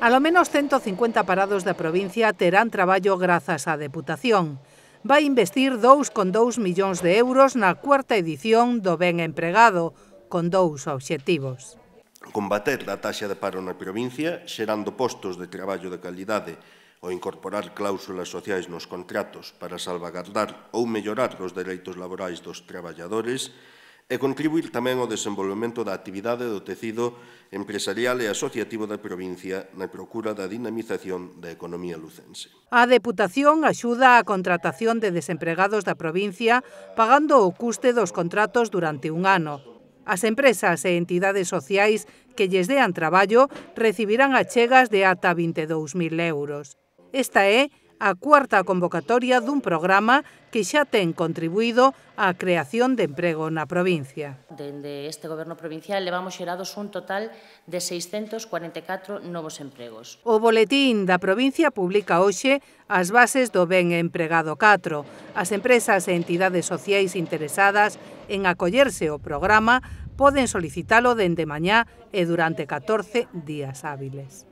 Alo menos 150 parados da provincia terán traballo grazas á Deputación. Vai investir 2,2 millóns de euros na cuarta edición do Ben Empregado, con dous obxectivos. Combater a taxa de paro na provincia, xerando postos de traballo de calidade ou incorporar cláusulas sociais nos contratos para salvagardar ou mellorar os dereitos laborais dos traballadores, e contribuir tamén ao desenvolvemento da actividade do tecido empresarial e asociativo da provincia na procura da dinamización da economía lucense. A Deputación axuda á contratación de desempregados da provincia pagando o custe dos contratos durante un ano. As empresas e entidades sociais que lles dean traballo recibirán achegas de ata 22.000 euros. Esta é a cuarta convocatoria dun programa que xa ten contribuído á creación de emprego na provincia. Dende este goberno provincial levamos xerados un total de 644 novos empregos. O Boletín da Provincia publica hoxe as bases do Ben Empregado 4. As empresas e entidades sociais interesadas en acollerse ao programa poden solicitalo dende mañá e durante 14 días hábiles.